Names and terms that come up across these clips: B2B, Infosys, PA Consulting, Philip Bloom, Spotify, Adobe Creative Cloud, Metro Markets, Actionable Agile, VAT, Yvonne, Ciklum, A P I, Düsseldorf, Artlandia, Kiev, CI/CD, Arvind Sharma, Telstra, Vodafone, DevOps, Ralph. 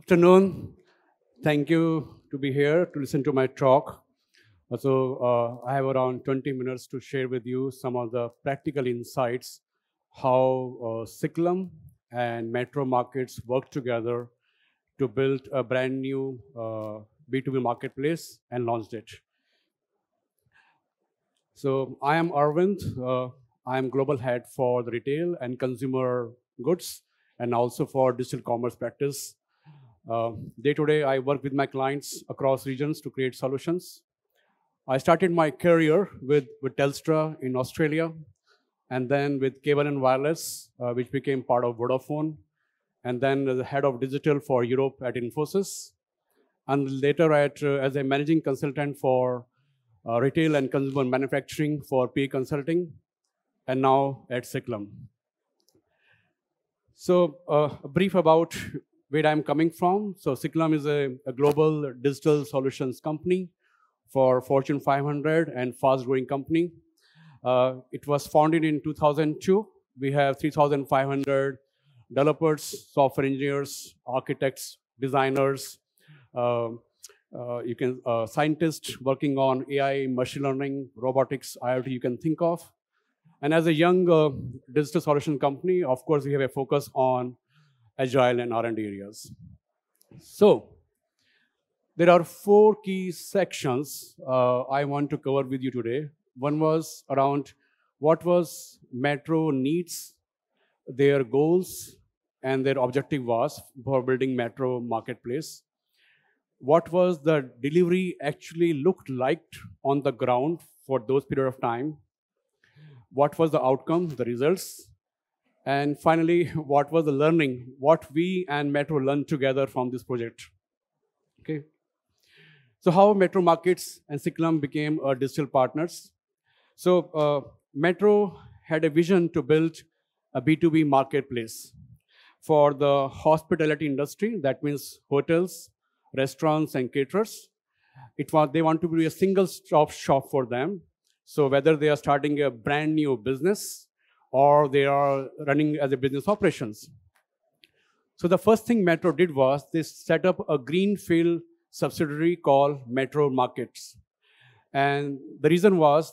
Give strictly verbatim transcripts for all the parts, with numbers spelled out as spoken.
Afternoon. Thank you to be here to listen to my talk. So uh, I have around twenty minutes to share with you some of the practical insights how uh, Ciklum and Metro Markets work together to build a brand new uh, B two B marketplace and launched it. So I am Arvind. Uh, I am global head for the retail and consumer goods and also for digital commerce practice. Uh, day to day, I work with my clients across regions to create solutions. I started my career with, with Telstra in Australia, and then with cable and wireless, uh, which became part of Vodafone, and then as the head of digital for Europe at Infosys, and later at, uh, as a managing consultant for uh, retail and consumer manufacturing for P A Consulting, and now at Ciklum. So uh, a brief about where I'm coming from. So Ciklum is a, a global digital solutions company for Fortune five hundred and fast-growing company. Uh, it was founded in two thousand two. We have three thousand five hundred developers, software engineers, architects, designers, uh, uh, you can uh, scientists working on A I, machine learning, robotics, IoT you can think of. And as a young uh, digital solution company, of course, we have a focus on agile and R and D areas. So there are four key sections uh, I want to cover with you today. One was around what was Metro needs, their goals, and their objective was for building Metro Marketplace. What was the delivery actually looked like on the ground for those period of time? What was the outcome, the results? And finally, what was the learning, what we and Metro learned together from this project? Okay. So how Metro Markets and Ciklum became our digital partners. So uh, Metro had a vision to build a B two B marketplace for the hospitality industry. That means hotels, restaurants, and caterers. It was, they want to be a single-stop shop for them. So whether they are starting a brand new business or they are running as a business operations. So the first thing Metro did was they set up a greenfield subsidiary called Metro Markets. And the reason was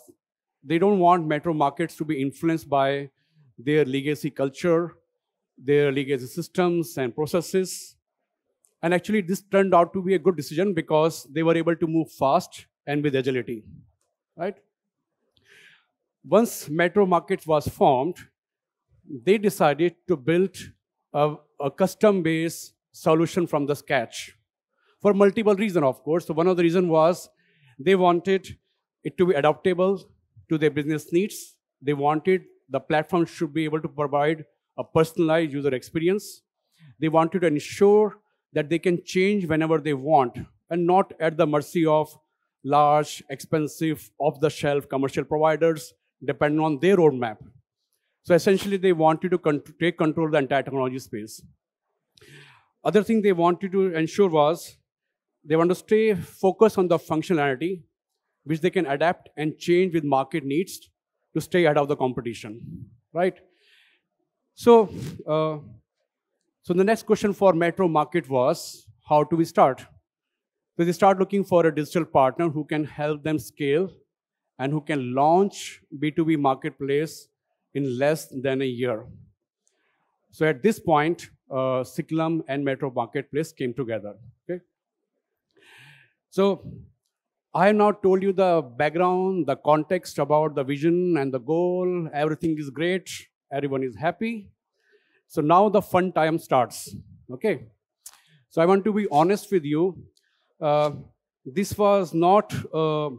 they don't want Metro Markets to be influenced by their legacy culture, their legacy systems and processes. And actually this turned out to be a good decision because they were able to move fast and with agility, right? Once Metro Markets was formed, they decided to build a, a custom-based solution from the scratch. For multiple reasons, of course. So one of the reasons was they wanted it to be adaptable to their business needs. They wanted the platform should be able to provide a personalized user experience. They wanted to ensure that they can change whenever they want and not at the mercy of large, expensive, off-the-shelf commercial providers, depending on their roadmap. So essentially, they wanted to con take control of the entire technology space. Other thing they wanted to ensure was they want to stay focused on the functionality, which they can adapt and change with market needs to stay ahead of the competition, right? So, uh, so the next question for Metro Market was, how do we start? So they start looking for a digital partner who can help them scale and who can launch B two B marketplace in less than a year. So at this point, uh, Ciklum and Metro Marketplace came together, okay? So I have now told you the background, the context about the vision and the goal. Everything is great. Everyone is happy. So now the fun time starts. Okay. So I want to be honest with you. Uh, this was not uh,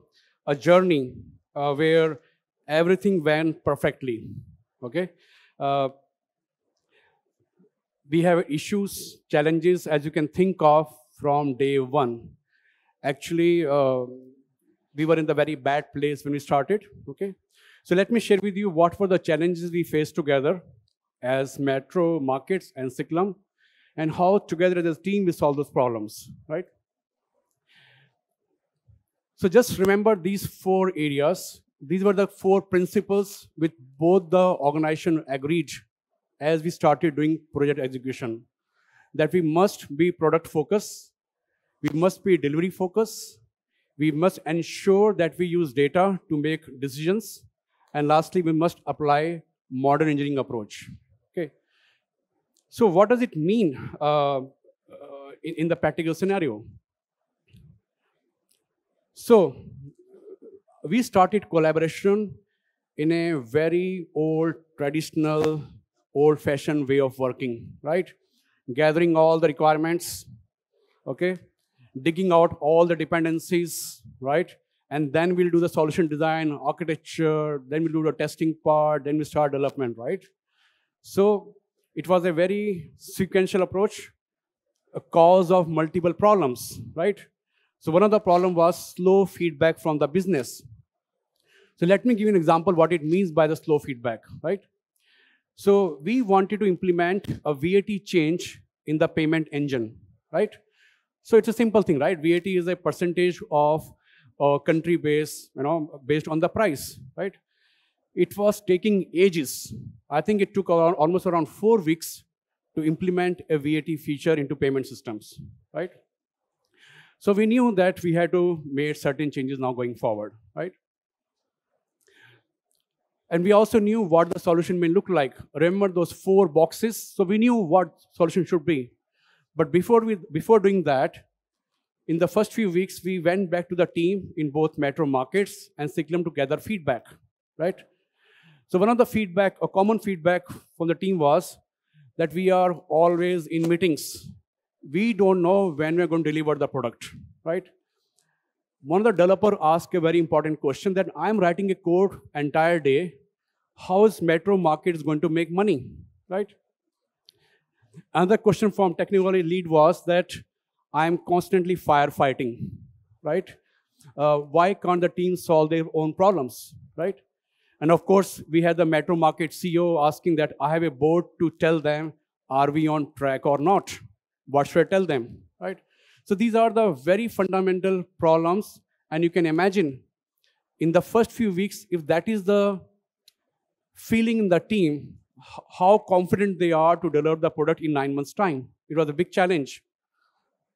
a journey uh, where everything went perfectly. Okay. Uh, we have issues, challenges, as you can think of from day one. Actually, uh, we were in the very bad place when we started, okay? So let me share with you what were the challenges we faced together as Metro Markets and Ciklum, and how together as a team we solve those problems, right? So just remember these four areas. These were the four principles with both the organization agreed as we started doing project execution. that we must be product focused, we must be delivery focused, we must ensure that we use data to make decisions, and lastly, we must apply modern engineering approach. Okay. So what does it mean uh, uh, in, in the practical scenario? So we started collaboration in a very old, traditional, old-fashioned way of working, right? Gathering all the requirements, okay? Digging out all the dependencies, right? And then we'll do the solution design, architecture, then we'll do the testing part, then we start development, right? So it was a very sequential approach, a cause of multiple problems, right? So one of the problems was slow feedback from the business. So let me give you an example what it means by the slow feedback, right? So we wanted to implement a V A T change in the payment engine, right? So it's a simple thing, right? V A T is a percentage of uh, country base, you know, based on the price, right? It was taking ages. I think it took around, almost around four weeks to implement a V A T feature into payment systems, right? So we knew that we had to make certain changes now going forward, right? And we also knew what the solution may look like. Remember those four boxes? So we knew what solution should be. But before, we, before doing that, in the first few weeks, we went back to the team in both Metro Markets and Ciklum to gather feedback, right? So one of the feedback, a common feedback from the team was that we are always in meetings. We don't know when we're going to deliver the product, right? One of the developers asked a very important question that I'm writing a code entire day. How is Metro Markets going to make money, right? Another question from technical lead was that I'm constantly firefighting, right? Uh, why can't the team solve their own problems, right? And of course, we had the Metro Market C E O asking that I have a board to tell them, are we on track or not? What should I tell them, right? So these are the very fundamental problems, and you can imagine in the first few weeks, if that is the feeling in the team, how confident they are to deliver the product in nine months' time. It was a big challenge.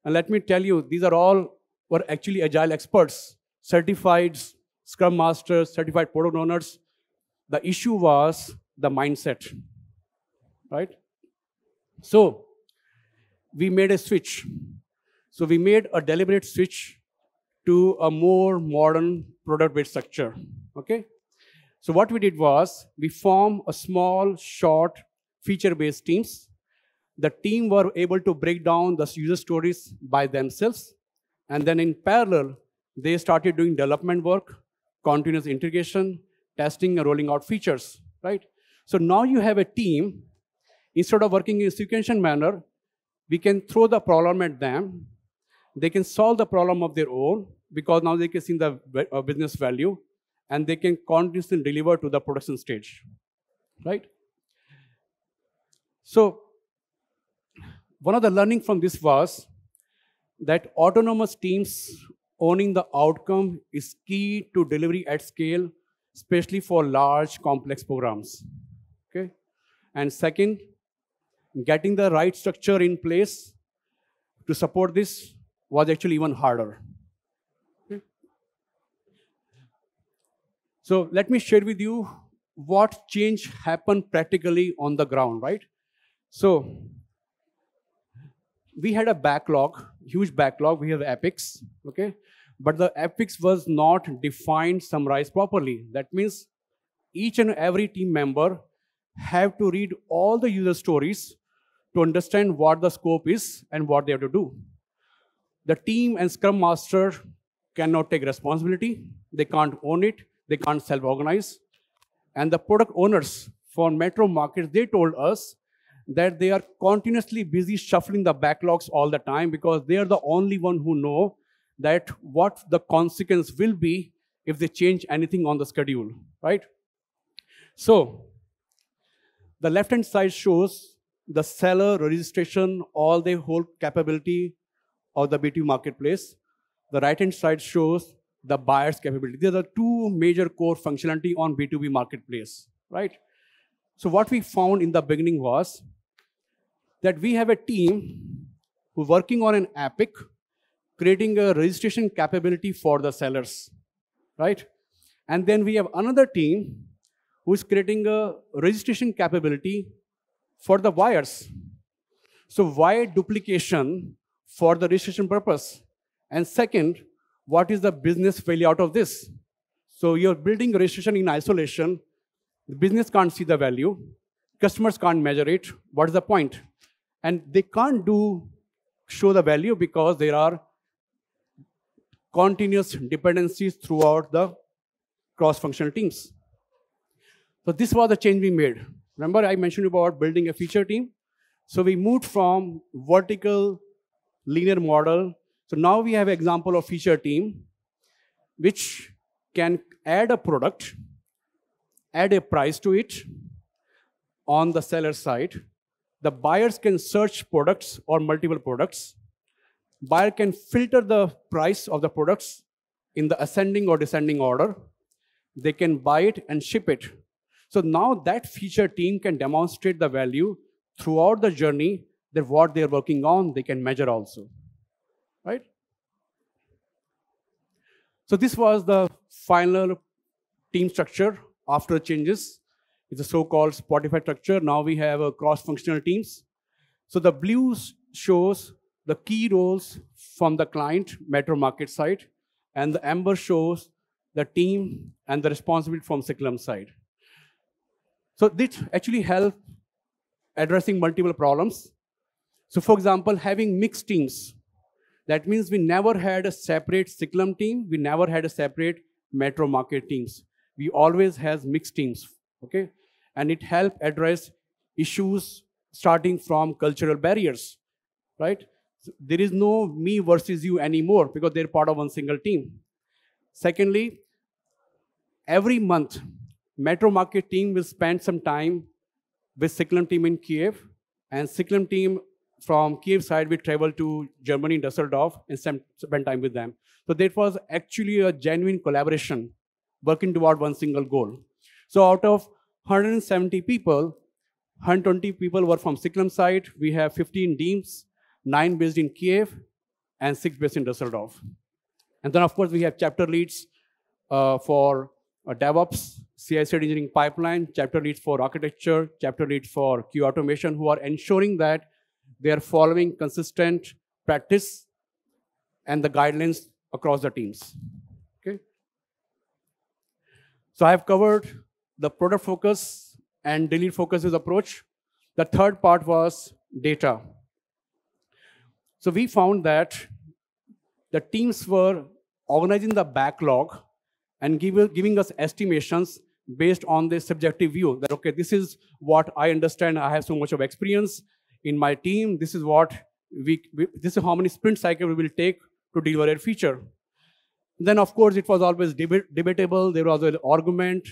And let me tell you, these are all were actually agile experts, certified Scrum Masters, certified product owners. The issue was the mindset, right? So we made a switch. So we made a deliberate switch to a more modern product-based structure, okay? So what we did was, we formed a small, short, feature-based teams. The team were able to break down the user stories by themselves, and then in parallel, they started doing development work, continuous integration, testing, and rolling out features, right? So now you have a team, instead of working in a sequential manner, we can throw the problem at them. They can solve the problem of their own because now they can see the business value and they can continuously deliver to the production stage, right? So one of the learning from this was that autonomous teams owning the outcome is key to delivery at scale, especially for large complex programs, okay? And second, getting the right structure in place to support this was actually even harder. Okay. So let me share with you what change happened practically on the ground, right? So we had a backlog, huge backlog. We have epics, okay? But the epics was not defined, summarized properly. That means each and every team member have to read all the user stories to understand what the scope is and what they have to do. The team and Scrum Master cannot take responsibility. They can't own it. They can't self-organize. And the product owners for Metro Markets, they told us that they are continuously busy shuffling the backlogs all the time because they are the only one who know that what the consequence will be if they change anything on the schedule, right? So the left-hand side shows the seller registration, all their whole capability of the B two B marketplace. The right-hand side shows the buyer's capability. These are the two major core functionality on B two B marketplace, right? So what we found in the beginning was that we have a team who working on an epic, creating a registration capability for the sellers, right? And then we have another team who is creating a registration capability for the wires. So why duplication for the registration purpose? And second, what is the business value out of this? So you're building registration in isolation. The business can't see the value. Customers can't measure it. What is the point? And they can't do show the value because there are continuous dependencies throughout the cross-functional teams. So this was the change we made. Remember, I mentioned about building a feature team. So we moved from vertical linear model. So now we have an example of feature team, which can add a product, add a price to it on the seller side. The buyers can search products or multiple products. Buyer can filter the price of the products in the ascending or descending order. They can buy it and ship it. So now that feature team can demonstrate the value throughout the journey that what they're working on, they can measure also, right? So this was the final team structure after the changes. It's a so-called Spotify structure. Now we have a cross-functional teams. So the blue shows the key roles from the client, Metro Market side, and the amber shows the team and the responsibility from Ciklum side. So this actually helps addressing multiple problems. So for example, having mixed teams. That means we never had a separate Ciklum team. We never had a separate Metro Market teams. We always had mixed teams, okay? And it helped address issues starting from cultural barriers, right? So there is no me versus you anymore because they're part of one single team. Secondly, every month, Metro Market team will spend some time with Ciklum team in Kiev, and Ciklum team from Kiev side will travel to Germany, Düsseldorf, and spend time with them. So that was actually a genuine collaboration, working toward one single goal. So out of one hundred seventy people, one hundred twenty people were from Ciklum side. We have fifteen teams, nine based in Kiev, and six based in Düsseldorf. And then, of course, we have chapter leads uh, for uh, DevOps, C I C D engineering pipeline, chapter leads for architecture, chapter leads for Q automation, who are ensuring that they are following consistent practice and the guidelines across the teams. Okay. So I have covered the product focus and delete focuses approach. The third part was data. So we found that the teams were organizing the backlog and give, giving us estimations based on the subjective view that, okay, this is what I understand. I have so much of experience in my team. This is what we, we this is how many sprint cycle we will take to deliver a feature. Then, of course, it was always deb debatable. There was an argument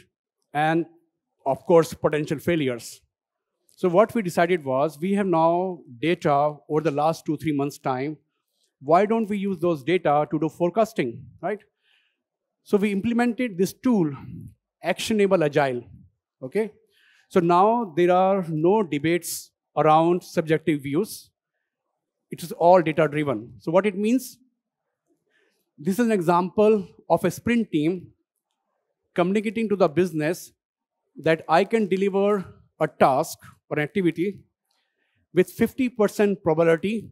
and, of course, potential failures. So what we decided was we have now data over the last two, three months' time. Why don't we use those data to do forecasting, right? So we implemented this tool, Actionable Agile, okay? So now there are no debates around subjective views. It is all data-driven. So what it means, this is an example of a sprint team communicating to the business that I can deliver a task or activity with fifty percent probability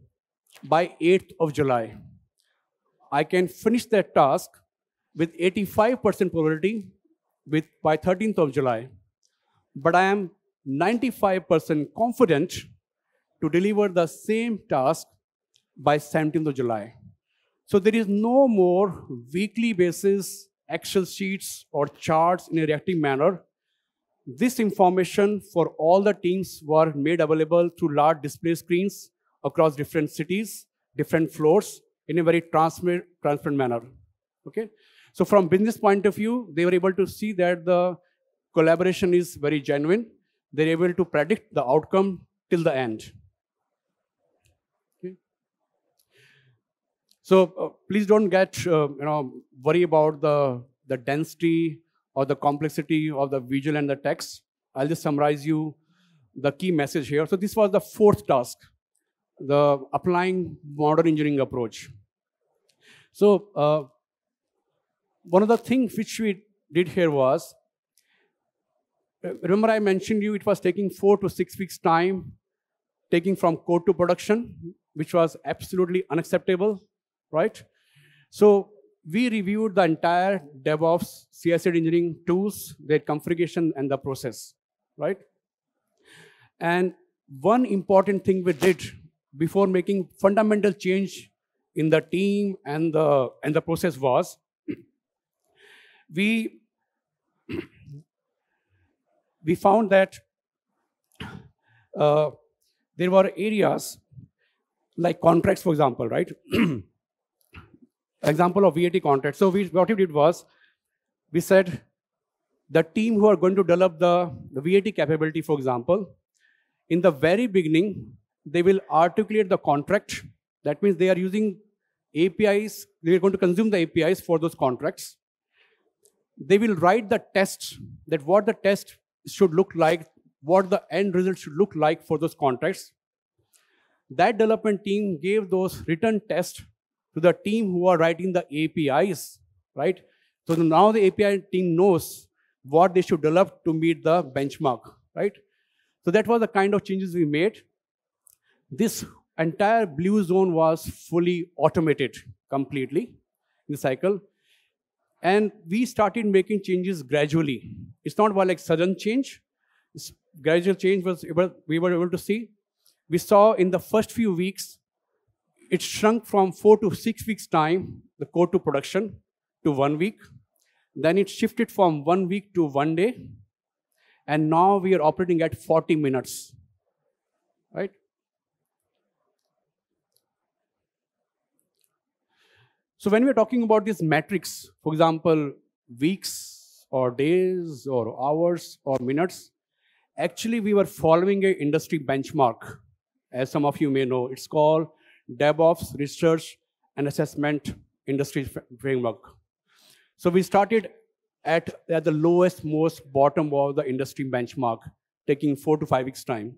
by eighth of July. I can finish that task with eighty-five percent probability with, by thirteenth of July. But I am ninety-five percent confident to deliver the same task by seventeenth of July. So there is no more weekly basis, Excel sheets, or charts in a reactive manner. This information for all the teams were made available through large display screens across different cities, different floors, in a very transparent, transparent manner, okay? So from business point of view, they were able to see that the collaboration is very genuine. They're able to predict the outcome till the end. Okay. So uh, please don't get uh, you know worry about the the density or the complexity of the visual and the text. I'll just summarize you the key message here. So this was the fourth task, the applying modern engineering approach. So uh, one of the things which we did here was, remember I mentioned you, it was taking four to six weeks time, taking from code to production, which was absolutely unacceptable, right? So we reviewed the entire DevOps, C I/C D engineering tools, their configuration, and the process, right? And one important thing we did before making fundamental change in the team and the, and the process was, we, we found that uh, there were areas like contracts, for example, right? Example of V A T contract. So we, what we did was, we said the team who are going to develop the, the V A T capability, for example, in the very beginning, they will articulate the contract. That means they are using A P Is. They are going to consume the A P Is for those contracts. They will write the test, that what the test should look like, what the end result should look like for those contracts. That development team gave those written tests to the team who are writing the A P Is, right? So now the A P I team knows what they should develop to meet the benchmark, right? So that was the kind of changes we made. This entire blue zone was fully automated completely in the cycle. And we started making changes gradually. It's not about like sudden change. It's gradual change was able, we were able to see. We saw in the first few weeks, it shrunk from four to six weeks time, the code to production, to one week. Then it shifted from one week to one day. And now we are operating at forty minutes, right? So when we're talking about these metrics, for example, weeks or days or hours or minutes, actually we were following an industry benchmark. As some of you may know, it's called DevOps Research and Assessment Industry Framework. So we started at, at the lowest, most bottom of the industry benchmark, taking four to five weeks time.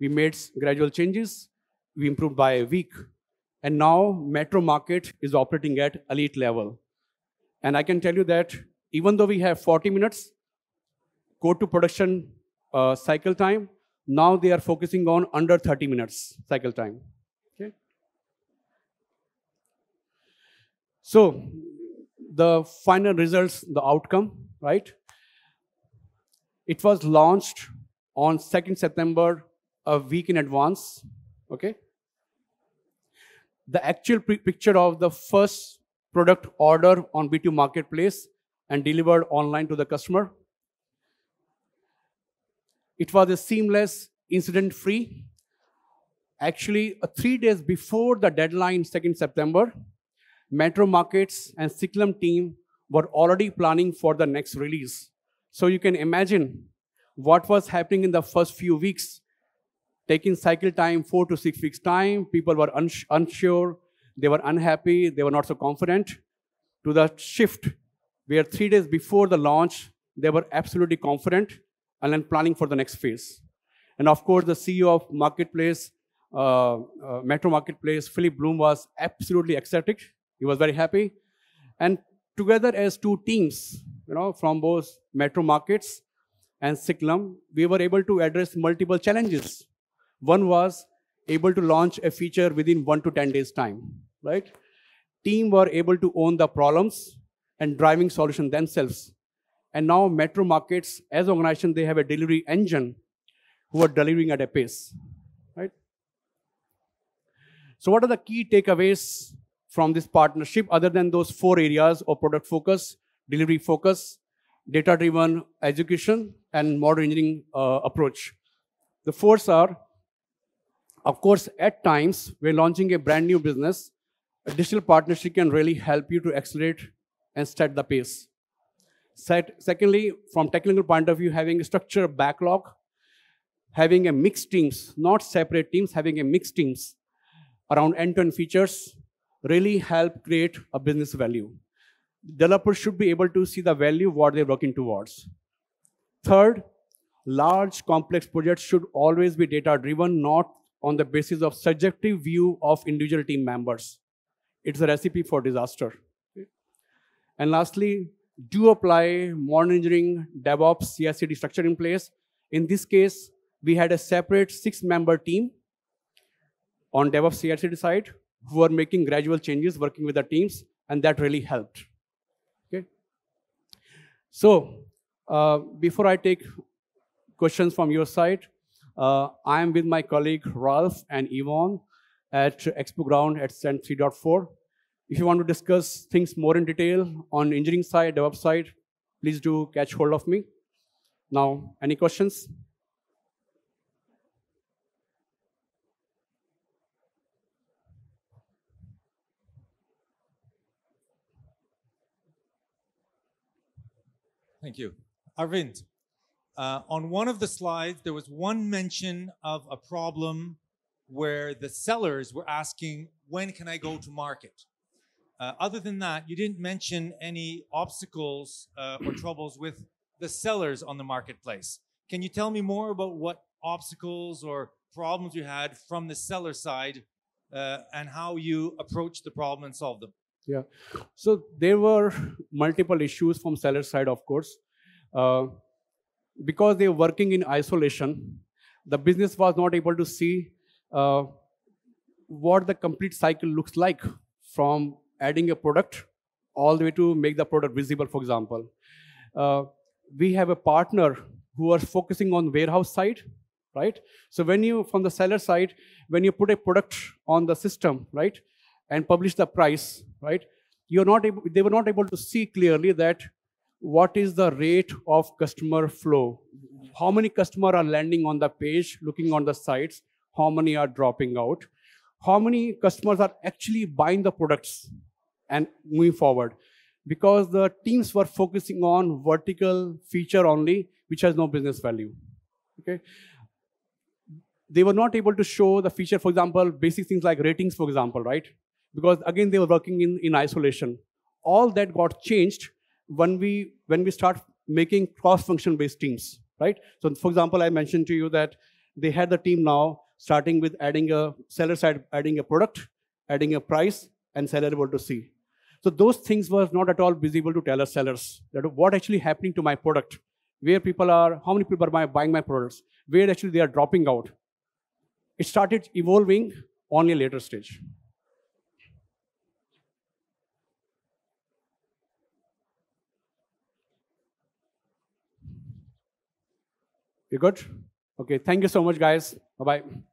We made gradual changes. We improved by a week. And now Metro Market is operating at elite level. And I can tell you that even though we have forty minutes, code to production uh, cycle time, now they are focusing on under thirty minutes cycle time. Okay. So the final results, the outcome, right? It was launched on second September, a week in advance, okay? The actual picture of the first product order on B two Marketplace and delivered online to the customer. It was a seamless, incident-free. Actually, uh, three days before the deadline, second September, Metro Markets and Ciklum team were already planning for the next release. So you can imagine what was happening in the first few weeks. Taking cycle time, four to six weeks time, people were uns unsure, they were unhappy, they were not so confident, to the shift where three days before the launch, they were absolutely confident and then planning for the next phase. And of course, the C E O of Marketplace, uh, uh, Metro Marketplace, Philip Bloom, was absolutely ecstatic. He was very happy. And together as two teams, you know, from both Metro Markets and Ciklum, we were able to address multiple challenges. One was able to launch a feature within one to ten days time, right? Team were able to own the problems and driving solution themselves. And now Metro Markets, as an organization, they have a delivery engine who are delivering at a pace, right? So what are the key takeaways from this partnership other than those four areas of product focus, delivery focus, data-driven execution, and modern engineering uh, approach? The fours are, of course, at times, we're launching a brand new business. A digital partnership can really help you to accelerate and set the pace. Set, secondly, from technical point of view, having a structured backlog, having a mixed teams, not separate teams, having a mixed teams around end-to-end features really help create a business value. Developers should be able to see the value what they're working towards. Third, large complex projects should always be data-driven, not on the basis of subjective view of individual team members. It's a recipe for disaster. And lastly, do apply modern engineering, DevOps, C I C D structure in place. In this case, we had a separate six-member team on DevOps C I C D side who are making gradual changes, working with the teams, and that really helped. Okay. So uh, before I take questions from your side, uh, I am with my colleague Ralph and Yvonne at Expo Ground at Cent three point four. If you want to discuss things more in detail on engineering side, DevOps side, please do catch hold of me. Now, any questions? Thank you. Arvind, uh, on one of the slides, there was one mention of a problem where the sellers were asking, when can I go to market? Uh, other than that, you didn't mention any obstacles uh, or troubles with the sellers on the marketplace. Can you tell me more about what obstacles or problems you had from the seller side uh, and how you approached the problem and solved them? Yeah, so there were multiple issues from seller side, of course. Uh, because they were working in isolation, the business was not able to see uh, what the complete cycle looks like from adding a product all the way to make the product visible, for example. Uh, we have a partner who are focusing on warehouse side, right? So when you, from the seller side, when you put a product on the system, right, and publish the price, right, you're not able, they were not able to see clearly that what is the rate of customer flow. How many customers are landing on the page, looking on the sites, how many are dropping out, how many customers are actually buying the products and moving forward, because the teams were focusing on vertical feature only, which has no business value, okay? They were not able to show the feature, for example, basic things like ratings, for example, right? Because again, they were working in, in isolation. All that got changed when we, when we start making cross-function based teams, right? So for example, I mentioned to you that they had the team now starting with adding a seller side, adding a product, adding a price, and seller able to see. So those things were not at all visible to tell us sellers that what actually happening to my product, where people are, how many people are buying my products, where actually they are dropping out. It started evolving on a later stage. You good? Okay, thank you so much, guys. Bye-bye.